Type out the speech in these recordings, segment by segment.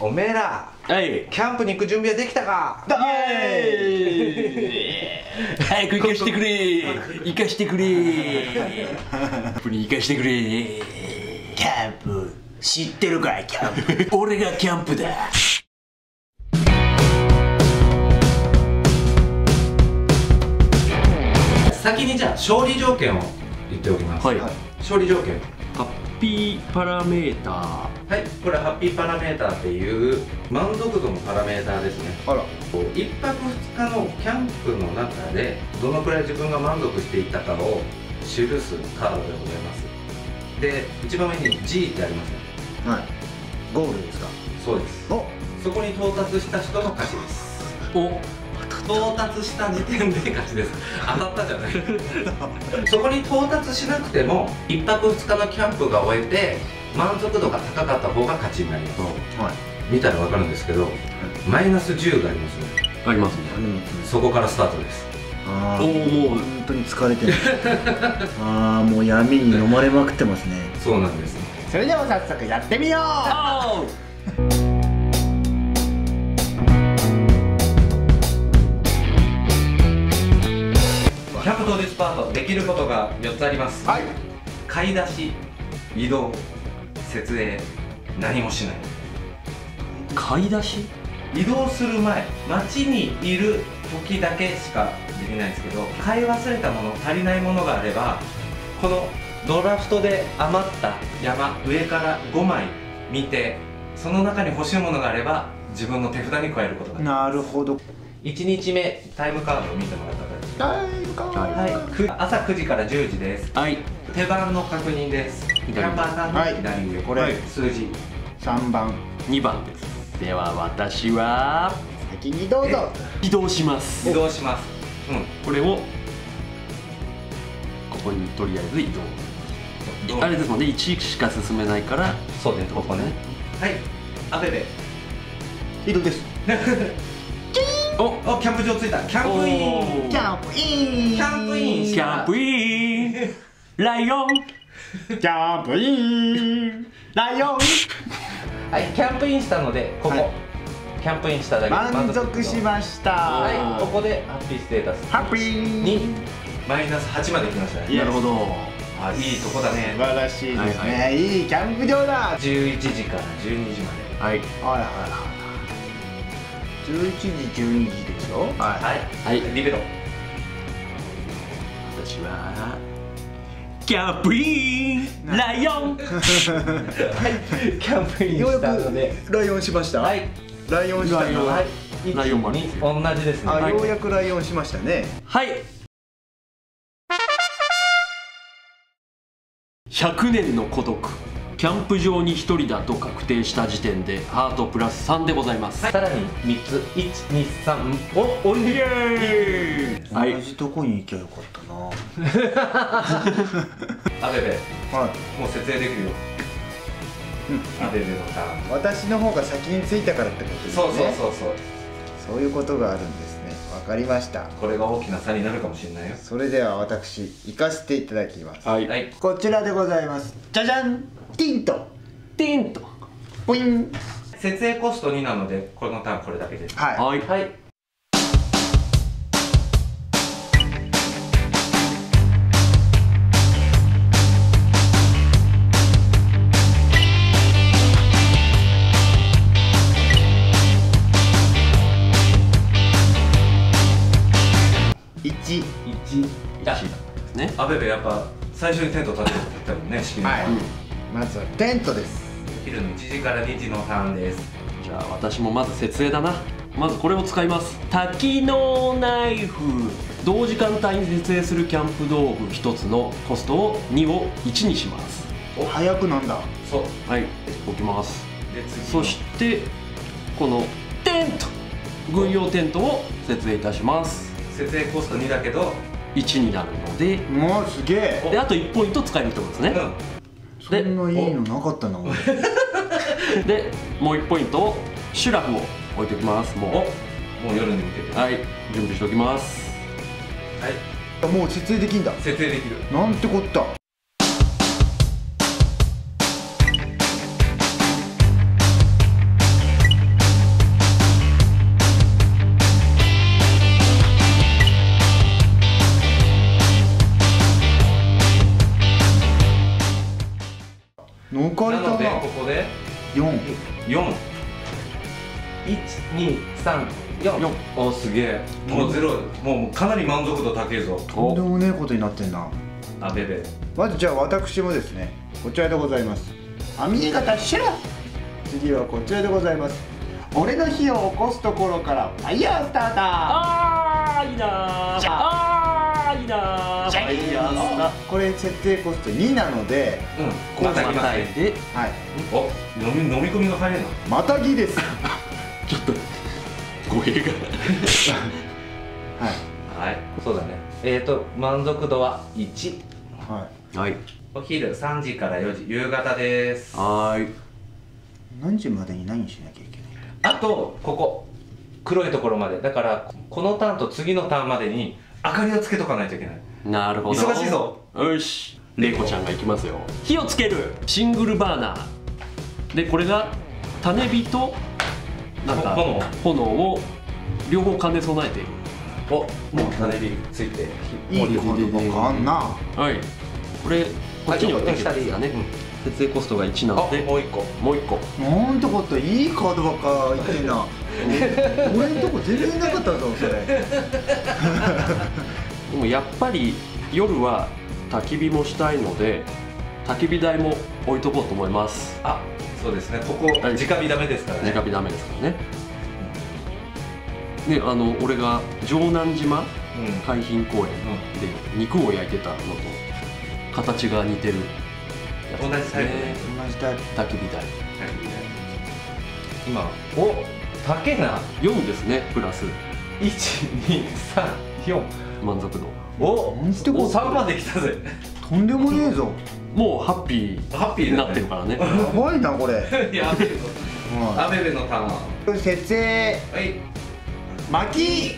おめえら、はい、キャンプに行く準備はできたか？早く行かしてくれ、行かしてくれ、キャンプに行かしてくれ。キャンプ知ってるかい？キャンプ俺がキャンプだ。先にじゃあ勝利条件を言っておきます。はい、勝利条件、ハッピーパラメーター。はい、これハッピーパラメーターっていう満足度のパラメーターですね。あら、1泊2日のキャンプの中でどのくらい自分が満足していたかを記すカードでございます。で、一番上に G ってありますね。はい、ゴールですか？そうです。お、そこに到達した人の勝ちです。お、到達した時点で勝ちです。当たったじゃない。そこに到達しなくても1泊2日のキャンプが終えて満足度が高かった方が勝ちになります。はい、見たら分かるんですけど、はい、マイナス10がありますね。ありますね。そこからスタートです。ああ、もう本当に疲れてる。ああ、もう闇に飲まれまくってますね。そうなんですね。それでは早速やってみよう。キャンプ当日パート、できることが4つあります。はい、買い出し、移動、設営、何もしない。買い出し、移動する前、街にいる時だけしかできないんですけど、買い忘れたもの、足りないものがあれば、このドラフトで余った山、上から5枚見て、その中に欲しいものがあれば自分の手札に加えることができます。なるほど。1日目、タイムカードを見てもらったら、はい、朝9時から10時です。はい、手番の確認です。キャンパーさんの左上、これ数字3番、2番です。では私は先にどうぞ。移動します。移動します。うん、これをここにとりあえず移動。あれですもんね、1しか進めないから。そうです。ここね。はい、アベベ。移動です。お、キャンプ場着いた。キャンプイン、キャンプイン、キャンプイン、キャンプイン、ライオン、キャンプイン、ライオン。はい、キャンプインしたので、ここキャンプインしただけ満足しました。はい、ここでハッピーステータス、ハッピーにマイナス8までいきましたね。なるほど。いいとこだね。素晴らしいですね。いいキャンプ場だ。11時から12時まで。はいはいはい。11時、12時でしょ。はい、リベロ。私はキャンプイン、ライオン。はい、キャンプインしたのでライオンしました。はい、ライオンした。はい、ライオンもね。同じですね。あ、ようやくライオンしましたね。はい。100年の孤独。キャンプ場に1人だと確定した時点でハートプラス3でございます。さらに3つ、1、2、3をおりでー同じとこに行きゃよかったな。アベベ、もう設営できるよ。アベベのターン、私の方が先に着いたからってことですね。そういうことがあるんですね。わかりました。これが大きな差になるかもしれないよ。それでは私行かせていただきます。はい、こちらでございます。じゃじゃん、ティント、ティント、ポイン。設営コスト2なので、このターンこれだけです。はい。はい。1。アベベやっぱ最初にテント立ててたもんね、式の。まずはテントです。昼の1時から2時のターンです。じゃあ私もまず設営だな。まずこれを使います。多機能ナイフ。同時間帯に設営するキャンプ道具1つのコストを2を1にします。お、早くなんだ。そう、はい、置きます。で、そしてこのテント、軍用テントを設営いたします。設営コスト2だけど1になるので、もうすげえ。で、あと1ポイント使えるってことですね。そんないいのなかったな。で、もう1ポイントをシュラフを置いておきます。もう夜に向けて、はい、準備しておきます。はい、もう設営できんだ。設営できるなんてこった。4 1 2 3 4。あ、すげえ。もうゼロ、もうかなり満足度高いぞ。とんでもねえことになってんなあべべ。まずじゃあ私もですね、こちらでございます。網目型シュラ。次はこちらでございます。俺の火を起こすところからファイヤースターター。あーいいなー、あーいいなー、ファイヤースター。これ設定コスト2なので、またぎますね。はい。お、飲み込みが早いな。またぎです。ちょっと語弊が。はいはい、そうだね。満足度は1。はいはい。お昼3時から4時、夕方です。はーい。何時までに何しなきゃいけない？あとここ黒いところまでだから、このターンと次のターンまでに明かりをつけとかないといけない。なるほど、忙しいぞ。よし、レイコちゃんがいきますよ。火をつけるシングルバーナーで、これが種火となんか炎を両方兼ね備えている。お、もう種火ついていいことかんな。はい、これこっちに置いてきたらね、設営コストが1なので、もう1個もう1個。なんてこと、いいカードばっか言ってんな。俺んとこ全然なかったぞそれ。でもやっぱり夜は焚き火もしたいので、焚き火台も置いとこうと思います。あ、そうですね。ここ直火ダメですからね。直火ダメですからね。ね、俺が城南島海浜公園で肉を焼いてたのと形が似てる。同じタイプ、同じタイプ、焚き火台。今、お、竹な4ですね、プラス1、2、3、4。満足度。お、3まで来たぜ。とんでもねえぞ。もうハッピーになってるからね。やばいなこれ。やべえぞ。アベベのターン。設営。はい。巻き。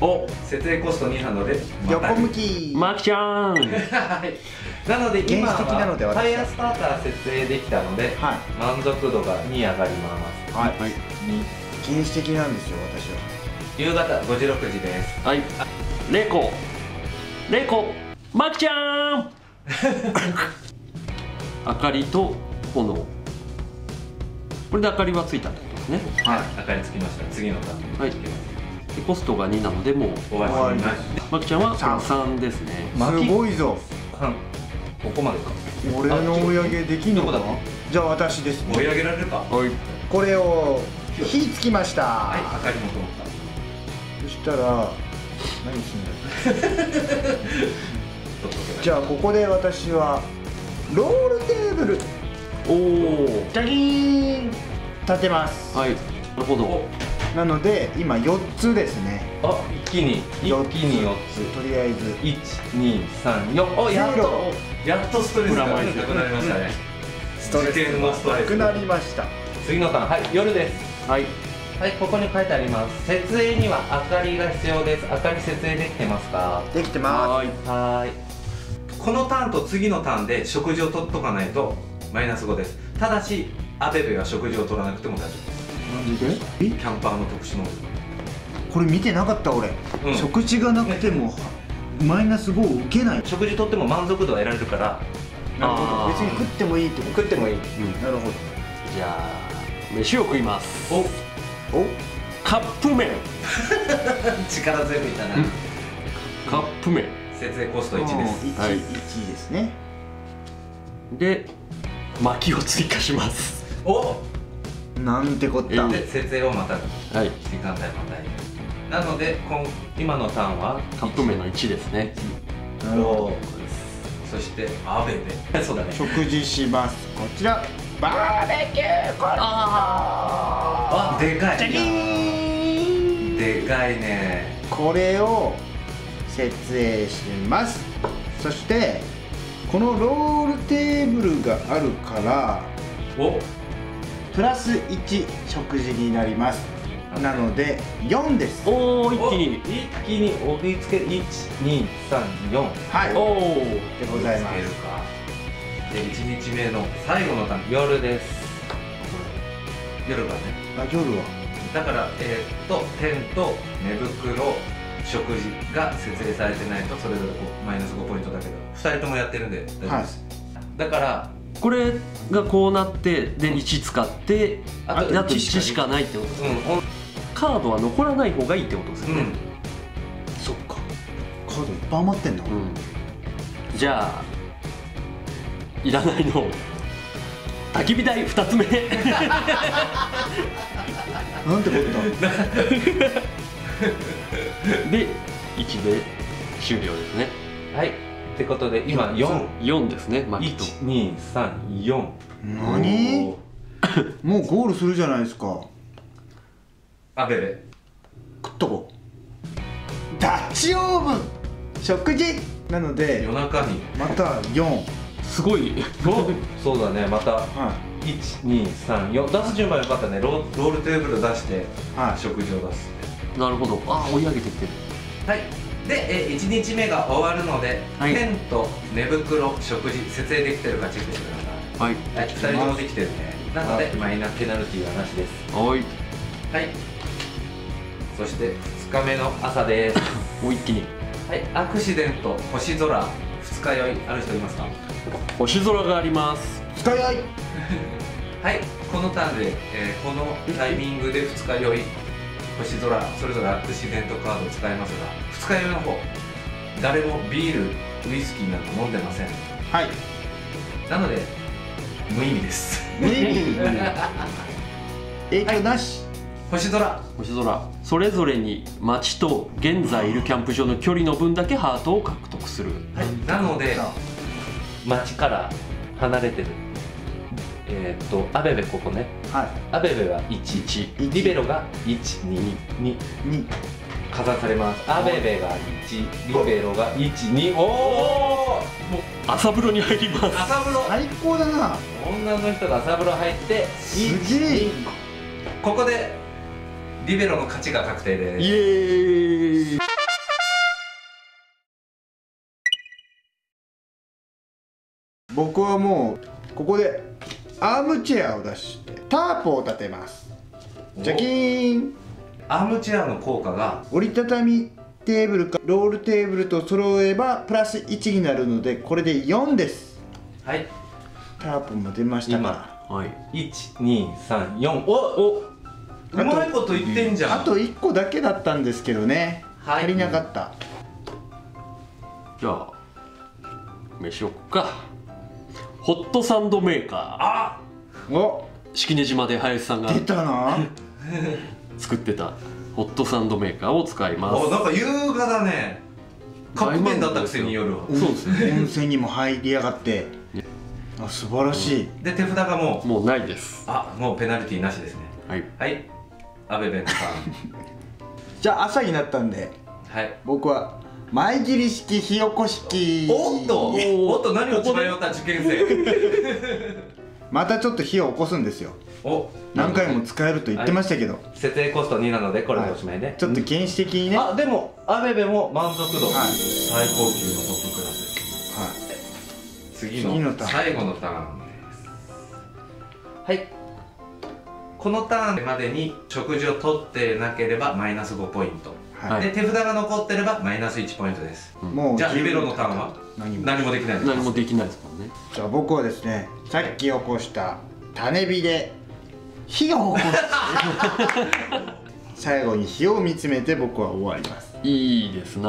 お、設営コスト2なので横向きマキちゃん。なので今はファイアスターター設営できたので、満足度が2上がります。はい、原始的なんですよ私は。夕方5時6時です。はい、レイコレイコマキちゃん。明かりと炎、これで明かりはついたってことですね。はい、明かりつきました。次のターン。はい、コストが2なのでもう終わります。マキちゃんは3ですね。すごいぞ。ここまでか。俺の追い上げできんのかな。じゃあ私です。追い上げられるか。これを火つきました。はい、明かりも灯った。そしたら何するんだろう。じゃあここで私はロールテーブル。おお。ジャギーン立てます。はい。なるほど。なので今4つですね。あ、一気に4つ。とりあえず1234。お、やっとストレスがなくなりましたね。ストレスがなくなりました。次のターン。はい、夜です。はいはい、ここに書いてあります。設営には明かりが必要です。明かり設営できてますか？できてます。はい、このターンと次のターンで食事をとっとかないとマイナス5です。ただしアベベは食事を取らなくても大丈夫です。キャンパーの特殊能力。これ見てなかった俺。食事がなくてもマイナス5を受けない。食事とっても満足度は得られるから。なるほど、別に食ってもいいってこと。食ってもいい。なるほど。じゃあ飯を食います。おお、カップ麺。力強いみたいな。カップ麺設営コスト1です。1ですね。で薪を追加します。お、なんてこった。で、設営をまた時間帯またいなので、今のターンはカップ麺の1ですね。なるほど。そしてアベベ、そうだね、食事します。こちらバーベキューコーナー。あ、でかいな。でかいね。これを設営します。そしてこのロールテーブルがあるから、お、プラス1食事になります。なので4です。おお、一気にお食いつけ1234。はい、おおでございます。で、1日目の最後のターン、夜です。夜はね、あ、夜はだからテント、寝袋、食事が設営されてないと、それぞれマイナス5ポイントだけど2人ともやってるんで大丈夫です。だからこれがこうなってで1使って、あと1しかないってことですね、カードは残らない方がいいってことですよね、そっか、カードいっぱい余ってんだ、じゃあいらないの焚き火台2つ目、なんてことだで1で終了ですね。はい、ってことで今4ですね。1、2、3、4。何？もうゴールするじゃないですか。あべれ食っとこう。ダッチオーブン食事なので夜中にまた4。すごい。そうだね、また1、2、3、4出す順番よかったね。ロールテーブル出して食事を出す。なるほど。ああ追い上げてきてる。はい、で1日目が終わるので、はい、テント、寝袋、食事、設営できてるかチェックしてください。はい、2人ともできてるね。なのでマイナペナルティーはなしです。はい、はい、そして2日目の朝です。もう一気に、はい、アクシデント、星空、二日酔いある人いますか？星空があります。二日酔いはい、このターンで、このタイミングで二日酔い、星空、それぞれアクシデントカードを使いますが、二日酔いの方誰もビール、ウイスキーなど飲んでません。はい、なので無意味です。無意味影響なし、はい、星空それぞれに街と現在いるキャンプ場の距離の分だけハートを獲得する。はい、なので街から離れてるアベベここね。はい、アベベは1、リベロが1、2、2加算されます。アベベが1、リベロが1、2。おお、もう朝風呂に入ります。朝風呂最高だな。女の人が朝風呂入って1、2。ここでリベロの勝ちが確定です。イエーイ。僕はもうここでアームチェアを出してタープを立てます。ジャキーン。アームチェアの効果が折りたたみテーブルかロールテーブルと揃えばプラス1になるので、これで4です。はい、タープも出ましたから今、はい、1234。おうまいこと言ってんじゃん。あと1個だけだったんですけどね、はい、足りなかった、じゃあ飯を食うか。ホットサンドメーカー。あお、式根島で林さんが出たな作ってたホットサンドメーカーを使います。なんか優雅だね。カップ麺だったくせに夜は。そうですね、温泉にも入りやがって、あ、素晴らしい、うん、で手札がもうないです。あ、もうペナルティーなしですね。はい、はい、阿部弁さんじゃあ朝になったんで、はい、僕は前切り式、ひよこ式。おっとおっと、何を迷った受験生またちょっと火を起こすんですよ。お、何回も使えると言ってましたけど、設定コスト2なのでこれでおしまいね。ちょっと原始的にね。あ、でもアベベも満足度最高級のトップクラスです。はい、次の最後のターンです。はい、このターンまでに食事を取ってなければマイナス5ポイントで、手札が残ってればマイナス1ポイントです。じゃあリベロのターンは何もできないです。何もできないですもんね。じゃあ僕はですね、さっき起こした種火で火を起こす。最後に火を見つめて僕は終わります。いいですな。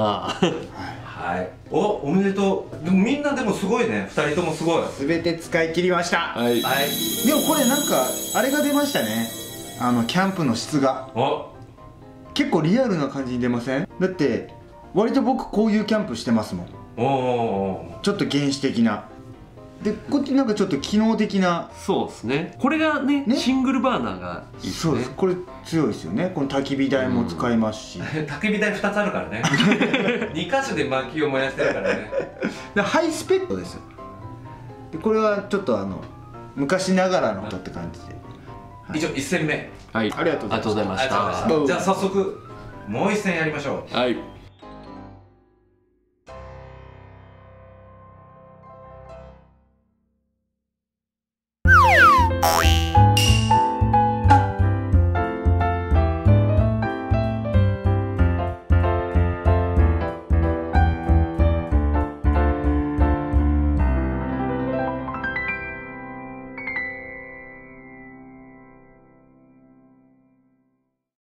はい、おめでとう。でもみんなでもすごいね、2人ともすごい。全て使い切りました。はい、でもこれなんかあれが出ましたね、キャンプの質が結構リアルな感じに出ません？だって割と僕こういうキャンプしてますもん。ちょっと原始的なで、こっちなんかちょっと機能的な。そうですね、これがね、シングルバーナーがいいですね。そうです、これ強いですよね。この焚き火台も使いますし、焚き火台2つあるからね2箇所で薪を燃やしてるからねハイスペックです。でこれはちょっと昔ながらの音って感じで、以上1戦目。はい、ありがとうございました。じゃあ早速もう1戦やりましょう。はい。